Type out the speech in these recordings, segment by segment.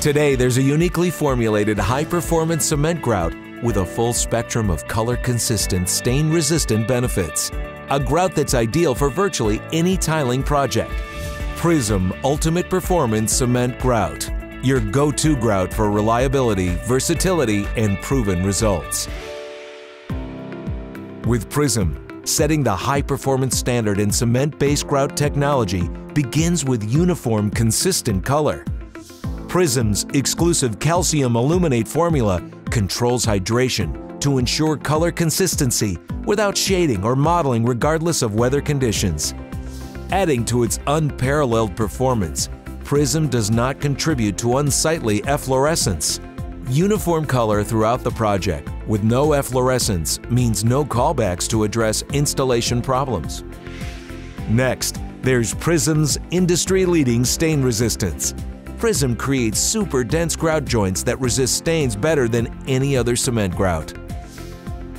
Today, there's a uniquely formulated high-performance cement grout with a full spectrum of color-consistent, stain-resistant benefits. A grout that's ideal for virtually any tiling project. Prism Ultimate Performance Cement Grout. Your go-to grout for reliability, versatility, and proven results. With Prism, setting the high-performance standard in cement-based grout technology begins with uniform, consistent color. Prism's exclusive calcium aluminate formula controls hydration to ensure color consistency without shading or mottling regardless of weather conditions. Adding to its unparalleled performance, Prism does not contribute to unsightly efflorescence. Uniform color throughout the project with no efflorescence means no callbacks to address installation problems. Next, there's Prism's industry-leading stain resistance. Prism creates super dense grout joints that resist stains better than any other cement grout.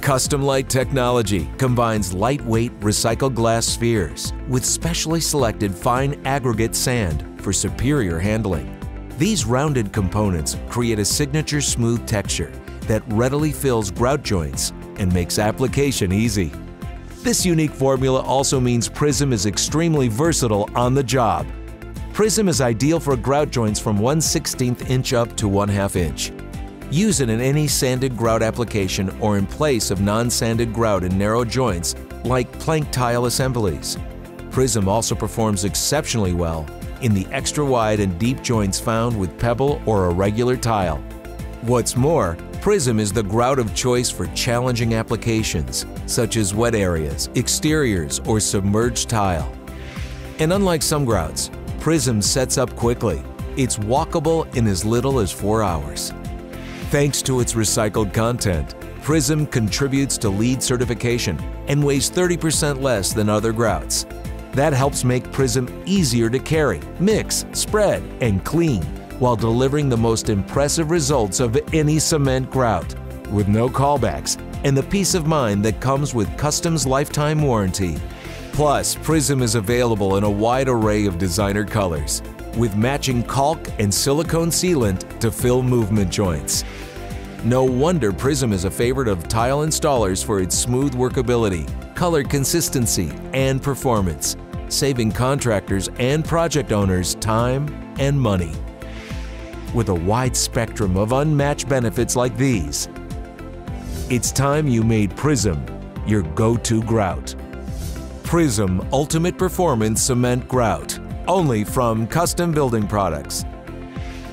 CustomLite technology combines lightweight recycled glass spheres with specially selected fine aggregate sand for superior handling. These rounded components create a signature smooth texture that readily fills grout joints and makes application easy. This unique formula also means Prism is extremely versatile on the job. Prism is ideal for grout joints from 1/16 inch up to 1/2 inch. Use it in any sanded grout application or in place of non-sanded grout in narrow joints like plank tile assemblies. Prism also performs exceptionally well in the extra wide and deep joints found with pebble or irregular tile. What's more, Prism is the grout of choice for challenging applications such as wet areas, exteriors, or submerged tile. And unlike some grouts, Prism sets up quickly. It's walkable in as little as 4 hours. Thanks to its recycled content, Prism contributes to LEED certification and weighs 30% less than other grouts. That helps make Prism easier to carry, mix, spread, and clean while delivering the most impressive results of any cement grout with no callbacks and the peace of mind that comes with Custom's lifetime warranty. Plus, Prism is available in a wide array of designer colors with matching caulk and silicone sealant to fill movement joints. No wonder Prism is a favorite of tile installers for its smooth workability, color consistency, and performance, saving contractors and project owners time and money. With a wide spectrum of unmatched benefits like these, it's time you made Prism your go-to grout. Prism Ultimate Performance Cement Grout, only from Custom Building Products.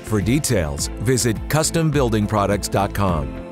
For details, visit CustomBuildingProducts.com.